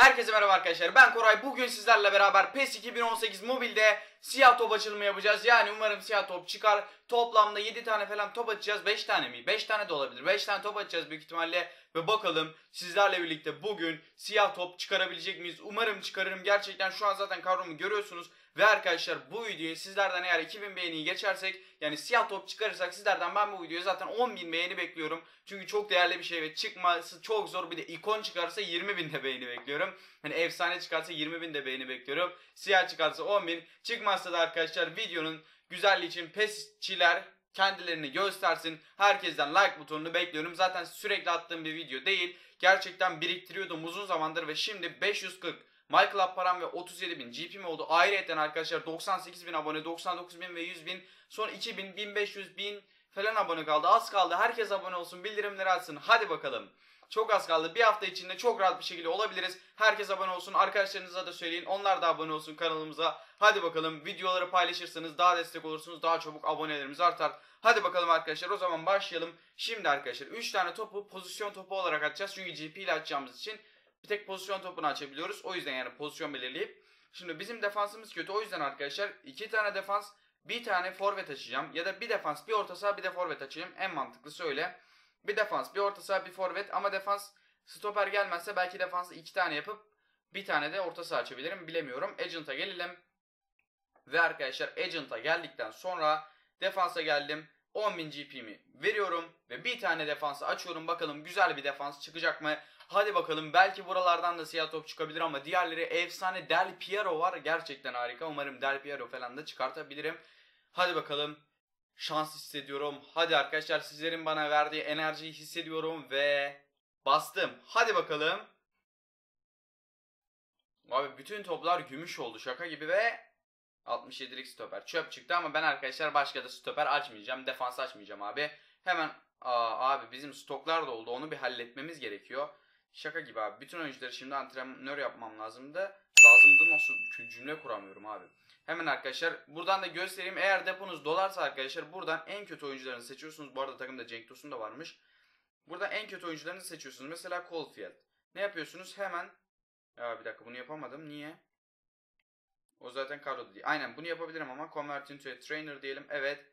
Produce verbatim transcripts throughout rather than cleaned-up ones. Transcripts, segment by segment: Herkese merhaba arkadaşlar, ben Koray. Bugün sizlerle beraber PES iki bin on sekiz Mobile'de siyah top açılımı yapacağız. Yani umarım siyah top çıkar. Toplamda yedi tane falan top açacağız. beş tane mi? beş tane de olabilir. beş tane top açacağız büyük ihtimalle. Ve bakalım sizlerle birlikte bugün siyah top çıkarabilecek miyiz? Umarım çıkarırım. Gerçekten şu an zaten kadromu görüyorsunuz. Ve arkadaşlar bu videoyu sizlerden eğer iki bin beğeniyi geçersek, yani siyah top çıkarırsak sizlerden ben bu videoya zaten on bin beğeni bekliyorum. Çünkü çok değerli bir şey ve çıkması çok zor. Bir de ikon çıkarsa yirmi bin de beğeni bekliyorum. Hani efsane çıkarsa yirmi bin de beğeni bekliyorum. Siyah çıkarsa on bin. Çıkmazsa da arkadaşlar videonun güzelliği için pesçiler kendilerini göstersin. Herkesten like butonunu bekliyorum. Zaten sürekli attığım bir video değil. Gerçekten biriktiriyordum uzun zamandır ve şimdi beş yüz kırk. MyClub param ve otuz yedi bin G P'm oldu. Ayrıca arkadaşlar doksan sekiz bin abone, doksan dokuz bin ve yüz bin. Sonra iki bin, bin beş yüz bin falan abone kaldı. Az kaldı. Herkes abone olsun. Bildirimleri açsın. Hadi bakalım. Çok az kaldı. Bir hafta içinde çok rahat bir şekilde olabiliriz. Herkes abone olsun. Arkadaşlarınıza da söyleyin. Onlar da abone olsun kanalımıza. Hadi bakalım. Videoları paylaşırsanız daha destek olursunuz. Daha çabuk abonelerimiz artar. Hadi bakalım arkadaşlar. O zaman başlayalım. Şimdi arkadaşlar üç tane topu pozisyon topu olarak atacağız. Çünkü G P ile atacağımız için bir tek pozisyon topunu açabiliyoruz. O yüzden yani pozisyon belirleyip. Şimdi bizim defansımız kötü. O yüzden arkadaşlar iki tane defans, bir tane forvet açacağım. Ya da bir defans, bir orta saha, bir de forvet açayım. En mantıklısı öyle. Bir defans, bir orta saha, bir forvet. Ama defans stoper gelmezse belki defansı iki tane yapıp bir tane de orta saha açabilirim. Bilemiyorum. Agent'a gelelim. Ve arkadaşlar Agent'a geldikten sonra defansa geldim. on bin G P'mi veriyorum. Ve bir tane defansı açıyorum. Bakalım güzel bir defans çıkacak mı? Hadi bakalım, belki buralardan da siyah top çıkabilir ama diğerleri efsane. Del Piero var, gerçekten harika. Umarım Del Piero falan da çıkartabilirim. Hadi bakalım, şans hissediyorum. Hadi arkadaşlar, sizlerin bana verdiği enerjiyi hissediyorum ve bastım. Hadi bakalım. Abi bütün toplar gümüş oldu şaka gibi ve altmış yedilik stoper çöp çıktı ama ben arkadaşlar başka da stoper açmayacağım. Defans açmayacağım abi. Hemen aa, abi bizim stoklar da oldu, onu bir halletmemiz gerekiyor. Şaka gibi abi. Bütün oyuncuları şimdi antrenör yapmam lazımdı. Lazımdı nasıl cümle kuramıyorum abi. Hemen arkadaşlar buradan da göstereyim. Eğer deponuz dolarsa arkadaşlar buradan en kötü oyuncularını seçiyorsunuz. Bu arada takımda Cenk Tosun da varmış. Buradan en kötü oyuncularını seçiyorsunuz. Mesela Caulfield. Ne yapıyorsunuz? Hemen ya bir dakika, bunu yapamadım. Niye? O zaten kadroda değil. Aynen bunu yapabilirim ama Convert into a Trainer diyelim. Evet.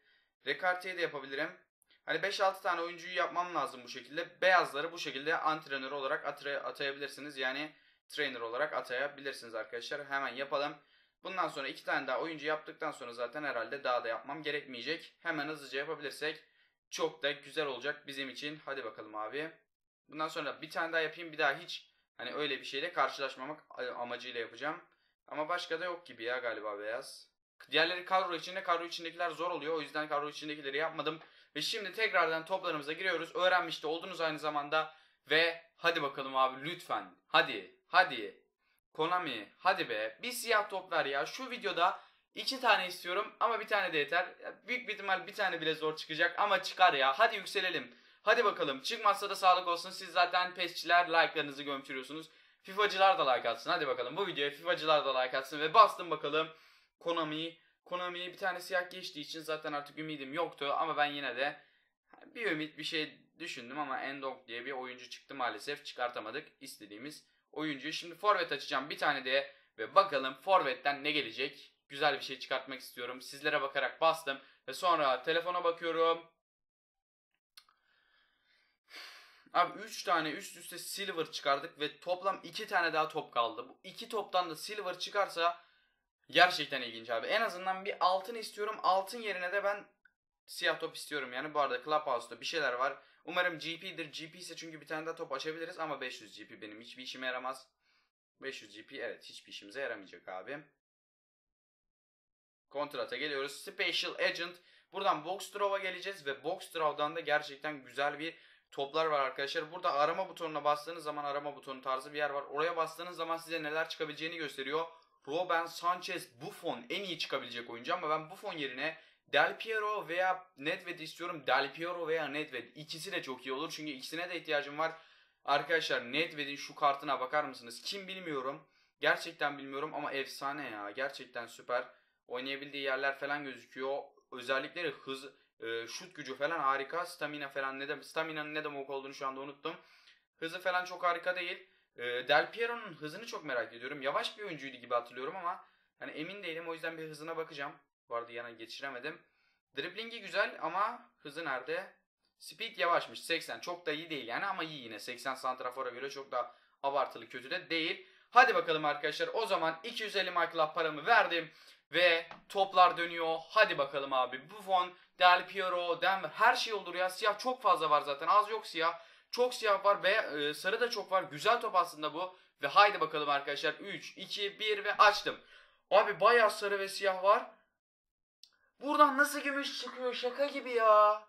Rekarti'ye de yapabilirim. Hani beş altı tane oyuncuyu yapmam lazım bu şekilde. Beyazları bu şekilde antrenör olarak atayabilirsiniz. Yani trainer olarak atayabilirsiniz arkadaşlar. Hemen yapalım. Bundan sonra iki tane daha oyuncu yaptıktan sonra zaten herhalde daha da yapmam gerekmeyecek. Hemen hızlıca yapabilirsek çok da güzel olacak bizim için. Hadi bakalım abi. Bundan sonra bir tane daha yapayım. Bir daha hiç hani öyle bir şeyle karşılaşmamak amacıyla yapacağım. Ama başka da yok gibi ya galiba beyaz. Diğerleri kadro içinde, kadro içindekiler zor oluyor. O yüzden kadro içindekileri yapmadım. Ve şimdi tekrardan toplarımıza giriyoruz. Öğrenmiş de oldunuz aynı zamanda. Ve hadi bakalım abi lütfen. Hadi. Hadi. Konami. Hadi be. Bir siyah top ver ya. Şu videoda iki tane istiyorum. Ama bir tane de yeter. Büyük bir ihtimal bir tane bile zor çıkacak. Ama çıkar ya. Hadi yükselelim. Hadi bakalım. Çıkmazsa da sağlık olsun. Siz zaten pesçiler like'larınızı gömçürüyorsunuz. FIFA'cılar da like atsın. Hadi bakalım. Bu videoya FIFA'cılar da like atsın. Ve bastım bakalım. Konami'yi. Konami'ye bir tane siyah geçtiği için zaten artık ümidim yoktu ama ben yine de bir ümit bir şey düşündüm ama Endong diye bir oyuncu çıktı, maalesef çıkartamadık istediğimiz oyuncuyu. Şimdi forvet açacağım bir tane de ve bakalım forvetten ne gelecek. Güzel bir şey çıkartmak istiyorum. Sizlere bakarak bastım ve sonra telefona bakıyorum. Abi üç tane üst üste silver çıkardık ve toplam iki tane daha top kaldı. Bu iki toptan da silver çıkarsa gerçekten ilginç abi. En azından bir altın istiyorum. Altın yerine de ben siyah top istiyorum. Yani bu arada Clubhouse'da bir şeyler var. Umarım G P'dir. G P ise çünkü bir tane daha top açabiliriz. Ama beş yüz G P benim hiçbir işime yaramaz. beş yüz G P evet hiçbir işimize yaramayacak abi. Kontrata geliyoruz. Special Agent. Buradan Boxdraw'a geleceğiz. Ve Boxdraw'dan da gerçekten güzel bir toplar var arkadaşlar. Burada arama butonuna bastığınız zaman arama butonu tarzı bir yer var. Oraya bastığınız zaman size neler çıkabileceğini gösteriyor. Robben, Sanchez, Buffon en iyi çıkabilecek oyuncu ama ben Buffon yerine Del Piero veya Nedved istiyorum. Del Piero veya Nedved ikisi de çok iyi olur çünkü ikisine de ihtiyacım var. Arkadaşlar Nedved'in şu kartına bakar mısınız? Kim bilmiyorum. Gerçekten bilmiyorum ama efsane ya. Gerçekten süper. Oynayabildiği yerler falan gözüküyor. Özellikleri hız, e, şut gücü falan harika. Stamina falan ne de, stamina'nın ne demek olduğunu şu anda unuttum. Hızı falan çok harika değil. Del Piero'nun hızını çok merak ediyorum. Yavaş bir oyuncuydu gibi hatırlıyorum ama hani emin değilim, o yüzden bir hızına bakacağım. Bu arada yana geçiremedim. Driblingi güzel ama hızı nerede? Speed yavaşmış. seksen çok da iyi değil yani ama iyi yine. seksen santrafora göre çok da abartılı kötü de değil. Hadi bakalım arkadaşlar, o zaman iki yüz elli MyClub paramı verdim ve toplar dönüyor. Hadi bakalım abi. Buffon, Del Piero, Denver, her şey olur ya. Siyah çok fazla var zaten, az yok siyah. Çok siyah var ve e, sarı da çok var. Güzel top aslında bu. Ve haydi bakalım arkadaşlar. üç, iki, bir ve açtım. Abi bayağı sarı ve siyah var. Buradan nasıl gümüş çıkıyor? Şaka gibi ya.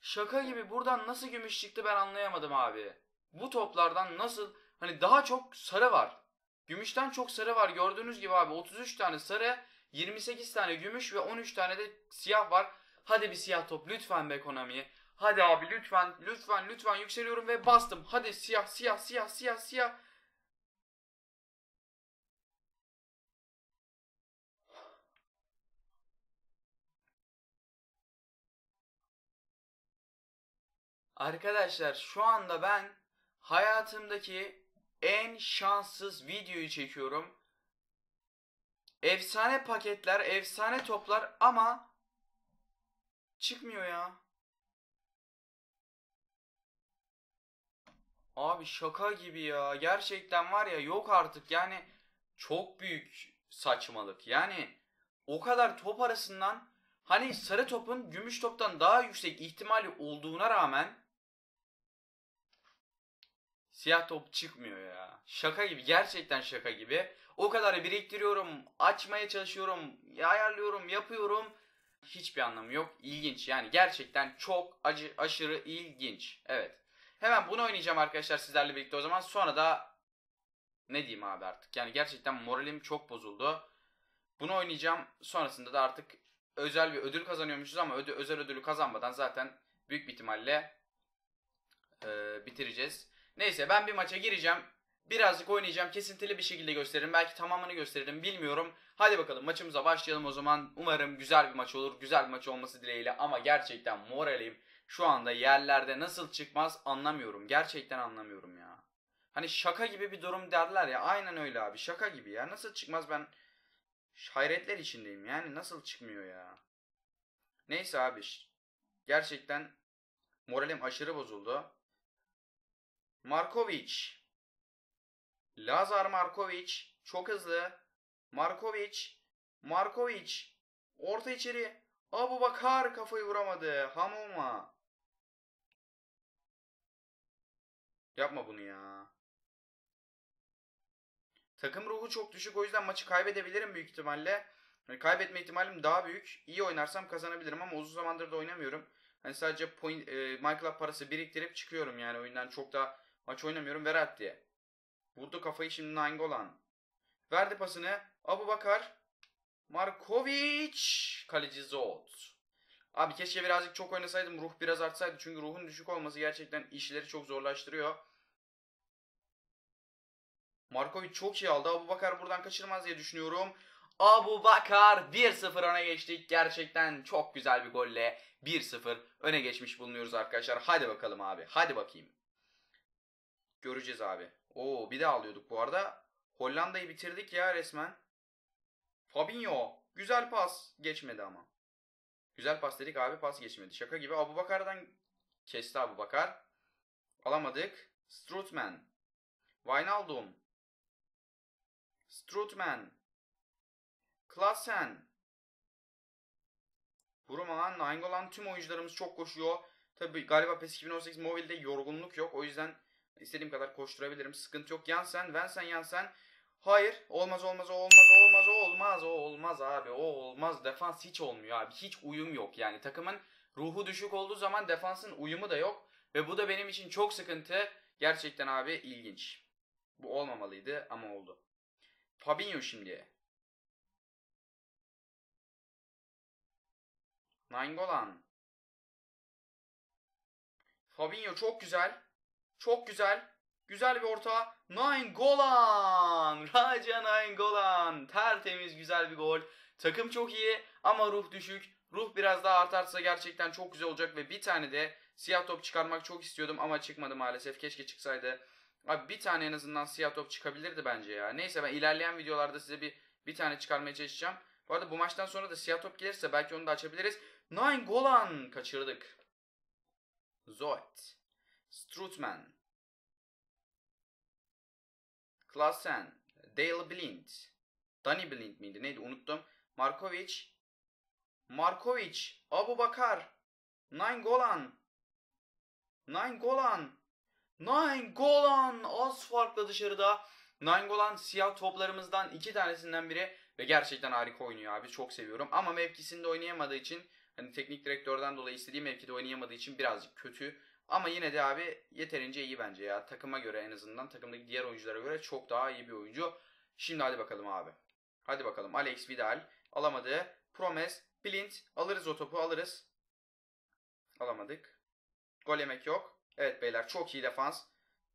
Şaka gibi. Buradan nasıl gümüş çıktı ben anlayamadım abi. Bu toplardan nasıl... Hani daha çok sarı var. Gümüşten çok sarı var. Gördüğünüz gibi abi otuz üç tane sarı, yirmi sekiz tane gümüş ve on üç tane de siyah var. Hadi bir siyah top lütfen be Konami'ye. Hadi abi lütfen, lütfen, lütfen yükseliyorum ve bastım. Hadi siyah, siyah, siyah, siyah, siyah. Arkadaşlar şu anda ben hayatımdaki en şanssız videoyu çekiyorum. Efsane paketler, efsane toplar ama çıkmıyor ya. Abi şaka gibi ya. Gerçekten var ya, yok artık yani, çok büyük saçmalık. Yani o kadar top arasından hani sarı topun gümüş toptan daha yüksek ihtimali olduğuna rağmen siyah top çıkmıyor ya. Şaka gibi, gerçekten şaka gibi. O kadar biriktiriyorum, açmaya çalışıyorum, ayarlıyorum, yapıyorum. Hiçbir anlamı yok. İlginç yani, gerçekten çok acı, aşırı ilginç. Evet. Hemen bunu oynayacağım arkadaşlar sizlerle birlikte o zaman. Sonra da ne diyeyim abi artık. Yani gerçekten moralim çok bozuldu. Bunu oynayacağım. Sonrasında da artık özel bir ödül kazanıyormuşuz ama ödü, özel ödülü kazanmadan zaten büyük bir ihtimalle e, bitireceğiz. Neyse ben bir maça gireceğim. Birazcık oynayacağım. Kesintili bir şekilde gösteririm. Belki tamamını gösteririm. Bilmiyorum. Hadi bakalım maçımıza başlayalım o zaman. Umarım güzel bir maç olur. Güzel bir maç olması dileğiyle ama gerçekten moralim şu anda yerlerde, nasıl çıkmaz anlamıyorum. Gerçekten anlamıyorum ya. Hani şaka gibi bir durum derler ya. Aynen öyle abi. Şaka gibi ya. Nasıl çıkmaz, ben hayretler içindeyim. Yani nasıl çıkmıyor ya. Neyse abi. Gerçekten moralim aşırı bozuldu. Marković. Lazar Marković. Çok hızlı. Marković. Marković. Orta içeri. Abubakar kafayı vuramadı. Hamuma. Yapma bunu ya. Takım ruhu çok düşük, o yüzden maçı kaybedebilirim büyük ihtimalle. Yani kaybetme ihtimalim daha büyük. İyi oynarsam kazanabilirim ama uzun zamandır da oynamıyorum. Hani sadece point, e, MyClub parası biriktirip çıkıyorum yani oyundan, çok da maç oynamıyorum. Verratti. Vurdu kafayı şimdi Nainggolan. Verdi pasını. Abubakar. Marković. Kaleci Zot. Abi keşke birazcık çok oynasaydım, ruh biraz artsaydı. Çünkü ruhun düşük olması gerçekten işleri çok zorlaştırıyor. Marković çok iyi aldı. Abubakar buradan kaçırmaz diye düşünüyorum. Abubakar bir sıfır öne geçtik. Gerçekten çok güzel bir golle bir sıfır öne geçmiş bulunuyoruz arkadaşlar. Hadi bakalım abi. Hadi bakayım. Göreceğiz abi. Oo, bir de alıyorduk bu arada. Hollanda'yı bitirdik ya resmen. Fabinho. Güzel pas. Geçmedi ama. Güzel pas dedik abi, pas geçmedi. Şaka gibi. Abubakar'dan kesti Abubakar. Alamadık. Strootman. Wijnaldum. Strootman. Klaassen. Vurma. Nainggolan, tüm oyuncularımız çok koşuyor. Tabi galiba PES iki bin on sekiz Mobile'de yorgunluk yok. O yüzden istediğim kadar koşturabilirim. Sıkıntı yok. Yansen, Vensen, Yansen. Hayır. Olmaz olmaz olmaz olmaz olmaz o olmaz abi. O olmaz. Defans hiç olmuyor abi. Hiç uyum yok. Yani takımın ruhu düşük olduğu zaman defansın uyumu da yok. Ve bu da benim için çok sıkıntı. Gerçekten abi ilginç. Bu olmamalıydı ama oldu. Fabinho şimdi. Nainggolan. Fabinho çok güzel. Çok güzel. Güzel bir orta. Nainggolan. Raja Nainggolan. Tertemiz güzel bir gol. Takım çok iyi ama ruh düşük. Ruh biraz daha artarsa gerçekten çok güzel olacak ve bir tane de siyah top çıkarmak çok istiyordum ama çıkmadı maalesef. Keşke çıksaydı. Abi bir tane en azından siyah top çıkabilirdi bence ya. Neyse ben ilerleyen videolarda size bir bir tane çıkarmaya çalışacağım. Bu arada bu maçtan sonra da siyah top gelirse belki onu da açabiliriz. Nainggolan kaçırdık. Zoet. Strootman. Klaassen. Daley Blind. Daley Blind miydi? Neydi? Unuttum. Marković. Marković. Abubakar. Nainggolan. Nainggolan. Nainggolan az farklı dışarıda. Nainggolan siyah toplarımızdan iki tanesinden biri ve gerçekten harika oynuyor abi, çok seviyorum ama mevkisinde oynayamadığı için, hani teknik direktörden dolayı istediği mevkide oynayamadığı için birazcık kötü ama yine de abi yeterince iyi bence ya, takıma göre en azından, takımdaki diğer oyunculara göre çok daha iyi bir oyuncu. Şimdi hadi bakalım abi, hadi bakalım. Aleix Vidal alamadı. Promes, Blind, alırız o topu, alırız. Alamadık. Gol yemek yok. Evet beyler, çok iyi defans.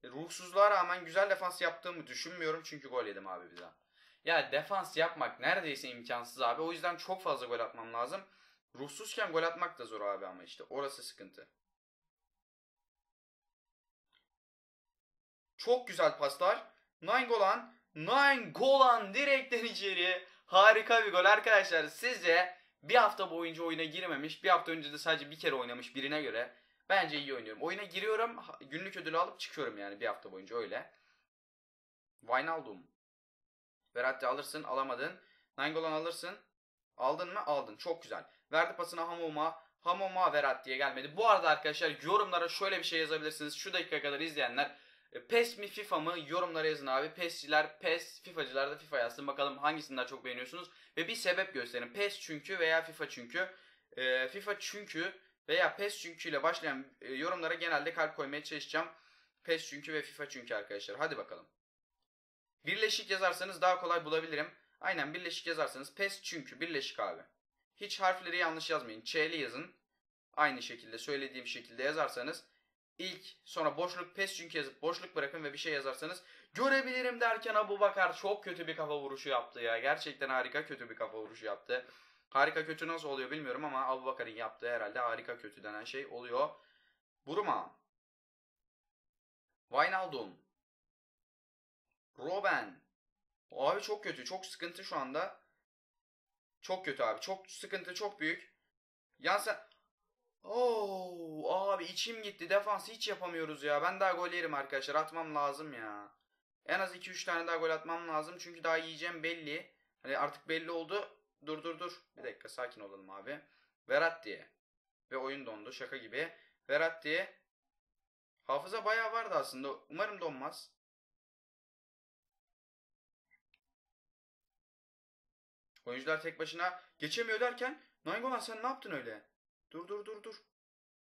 Ruhsuzluğa rağmen güzel defans yaptığımı düşünmüyorum çünkü gol yedim abi bize. Ya defans yapmak neredeyse imkansız abi. O yüzden çok fazla gol atmam lazım. Ruhsuzken gol atmak da zor abi, ama işte orası sıkıntı. Çok güzel paslar. Nainggolan, Nainggolan direkten içeri. Harika bir gol arkadaşlar. Sizce bir hafta boyunca oyuna girmemiş, bir hafta önce de sadece bir kere oynamış birine göre bence iyi oynuyorum. Oyuna giriyorum, günlük ödülü alıp çıkıyorum yani bir hafta boyunca öyle. Wijnaldum. Verratti alırsın, alamadın. Nainggolan alırsın. Aldın mı? Aldın. Çok güzel. Verdi pasını Hamoma. Hamoma Verratti'ye gelmedi. Bu arada arkadaşlar yorumlara şöyle bir şey yazabilirsiniz. Şu dakika kadar izleyenler PES mi FIFA mı? Yorumlara yazın abi. PES'ciler PES, FIFA'cılar da FIFA yazsın. Bakalım hangisini daha çok beğeniyorsunuz. Ve bir sebep gösterin. PES çünkü veya FIFA çünkü. Ee, FIFA çünkü veya PES çünkü ile başlayan yorumlara genelde kalp koymaya çalışacağım. PES çünkü ve FIFA çünkü arkadaşlar. Hadi bakalım. Birleşik yazarsanız daha kolay bulabilirim. Aynen birleşik yazarsanız PES çünkü. Birleşik abi. Hiç harfleri yanlış yazmayın. Ç'li yazın. Aynı şekilde söylediğim şekilde yazarsanız. İlk sonra boşluk PES çünkü yazıp boşluk bırakın ve bir şey yazarsanız görebilirim derken Abubakar çok kötü bir kafa vuruşu yaptı ya. Gerçekten harika kötü bir kafa vuruşu yaptı. Harika kötü nasıl oluyor bilmiyorum ama Abubakar'ın yaptığı herhalde harika kötü denen şey oluyor. Buruma. Wijnaldum. Robben. Abi çok kötü. Çok sıkıntı şu anda. Çok kötü abi. Çok sıkıntı, çok büyük. Yansa... Oh abi içim gitti. Defans hiç yapamıyoruz ya. Ben daha gol yerim arkadaşlar. Atmam lazım ya. En az iki üç tane daha gol atmam lazım. Çünkü daha yiyeceğim belli. Hani artık belli oldu. Dur dur dur. Bir dakika sakin olalım abi. Verratti. Ve oyun dondu. Şaka gibi. Verratti. Hafıza bayağı vardı aslında. Umarım donmaz. Oyuncular tek başına geçemiyor derken Nainggolan sen ne yaptın öyle? Dur dur dur dur.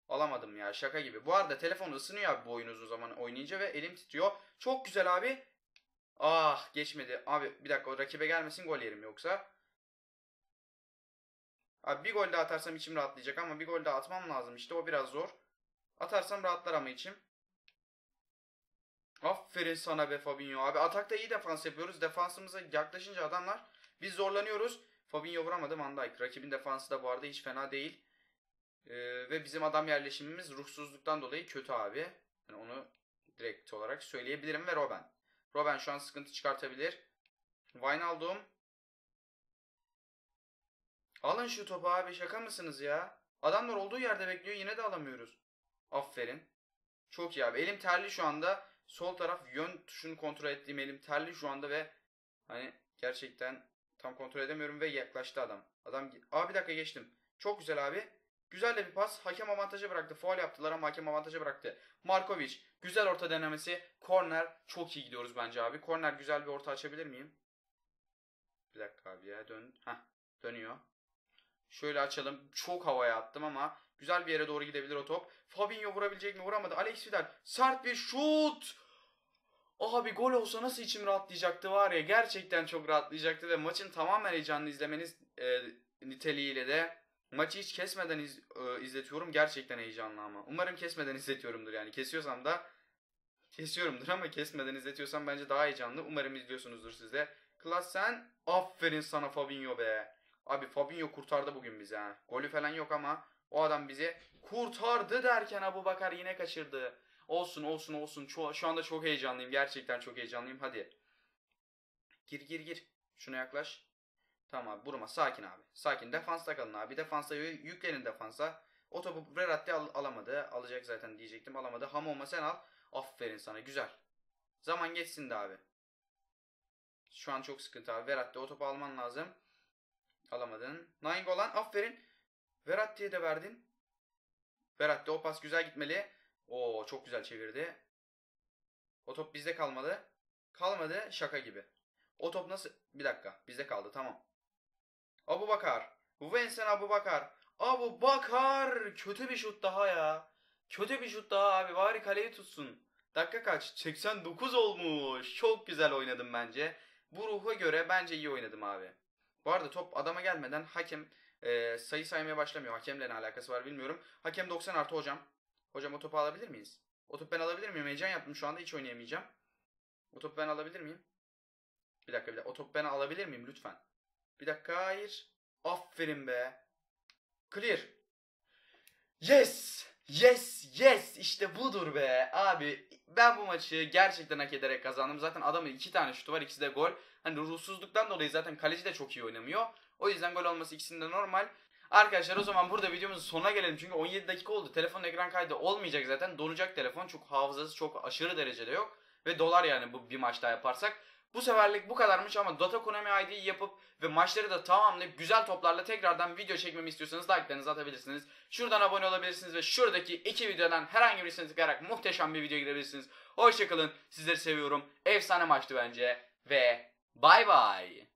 Alamadım ya, şaka gibi. Bu arada telefon ısınıyor abi bu oyun uzun zaman oynayınca ve elim titriyor. Çok güzel abi. Ah geçmedi. Abi bir dakika, rakibe gelmesin, gol yerim yoksa. Abi bir gol daha atarsam içim rahatlayacak ama bir gol daha atmam lazım işte, o biraz zor. Atarsam rahatlar ama içim. Aferin sana be Fabinho abi. Atakta iyi defans yapıyoruz. Defansımıza yaklaşınca adamlar biz zorlanıyoruz. Fabinho vuramadı, Van Dijk. Rakibin defansı da bu arada hiç fena değil. Ee, ve bizim adam yerleşimimiz ruhsuzluktan dolayı kötü abi. Yani onu direkt olarak söyleyebilirim ve Robben. Robben şu an sıkıntı çıkartabilir. Wijnaldum. Alın şu topu abi, şaka mısınız ya? Adamlar olduğu yerde bekliyor, yine de alamıyoruz. Aferin. Çok iyi abi. Elim terli şu anda. Sol taraf yön tuşunu kontrol ettiğim elim terli şu anda ve hani gerçekten tam kontrol edemiyorum ve yaklaştı adam. Adam abi bir dakika geçtim. Çok güzel abi. Güzel de bir pas. Hakem avantaja bıraktı. Faul yaptılar ama hakem avantaja bıraktı. Marković. Güzel orta denemesi. Korner. Çok iyi gidiyoruz bence abi. Korner güzel bir orta açabilir miyim? Bir dakika abi ya. Dön. Heh. Dönüyor. Şöyle açalım. Çok havaya attım ama güzel bir yere doğru gidebilir o top. Fabinho vurabilecek mi? Vuramadı. Aleix Vidal. Sert bir şut. Abi gol olsa nasıl içim rahatlayacaktı var ya. Gerçekten çok rahatlayacaktı ve maçın tamamen heyecanını izlemeniz e, niteliğiyle de maçı hiç kesmeden iz, e, izletiyorum. Gerçekten heyecanlı ama. Umarım kesmeden izletiyorumdur yani. Kesiyorsam da kesiyorumdur ama kesmeden izletiyorsam bence daha heyecanlı. Umarım izliyorsunuzdur siz de. Klaassen. Aferin sana Fabinho be. Abi Fabinho kurtardı bugün bizi ha. Golü falan yok ama o adam bizi kurtardı derken Abubakar yine kaçırdı. Olsun olsun olsun. Şu, şu anda çok heyecanlıyım. Gerçekten çok heyecanlıyım. Hadi. Gir gir gir. Şuna yaklaş. Tamam abi. Vurma. Sakin abi. Sakin. Defansta kalın abi. Defansa yüklenin defansa. O topu Verratti al alamadı. Alacak zaten diyecektim. Alamadı. Hamoma sen al. Aferin sana. Güzel. Zaman geçsin de abi. Şu an çok sıkıntı abi. Verratti o topu alman lazım. Alamadın. Nainggolan. Aferin. Verratti'ye de verdin. Verratti o pas güzel gitmeli. Oo çok güzel çevirdi. O top bizde kalmadı. Kalmadı şaka gibi. O top nasıl? Bir dakika. Bizde kaldı tamam. Abubakar. Vincent Abubakar. Abubakar. Kötü bir şut daha ya. Kötü bir şut daha abi. Bari kaleyi tutsun. Dakika kaç? seksen dokuz olmuş. Çok güzel oynadım bence. Bu ruha göre bence iyi oynadım abi. Bu arada top adama gelmeden hakem e, sayı saymaya başlamıyor. Hakemle ne alakası var bilmiyorum. Hakem doksan artı hocam. Hocam o topu alabilir miyiz? O topu ben alabilir miyim? Heyecan yaptım şu anda hiç oynayamayacağım. O topu ben alabilir miyim? Bir dakika bir dakika. O topu ben alabilir miyim lütfen? Bir dakika hayır. Aferin be. Clear. Yes. Yes. Yes. İşte budur be. Abi ben bu maçı gerçekten hak ederek kazandım. Zaten adamın iki tane şutu var. İkisi de gol. Hani ruhsuzluktan dolayı zaten kaleci de çok iyi oynamıyor. O yüzden gol olması ikisinde normal. Arkadaşlar o zaman burada videomuzun sonuna gelelim. Çünkü on yedi dakika oldu. Telefonun ekran kaydı olmayacak zaten. Donacak telefon. Çok hafızası çok aşırı derecede yok. Ve dolar yani bu bir maç daha yaparsak. Bu seferlik bu kadarmış ama Dota Konami I D'yi yapıp ve maçları da tamamlayıp güzel toplarla tekrardan video çekmemi istiyorsanız like'larınızı atabilirsiniz. Şuradan abone olabilirsiniz ve şuradaki iki videodan herhangi birisini tıklayarak muhteşem bir video girebilirsiniz. Hoşçakalın. Sizleri seviyorum. Efsane maçtı bence. Ve bye bye.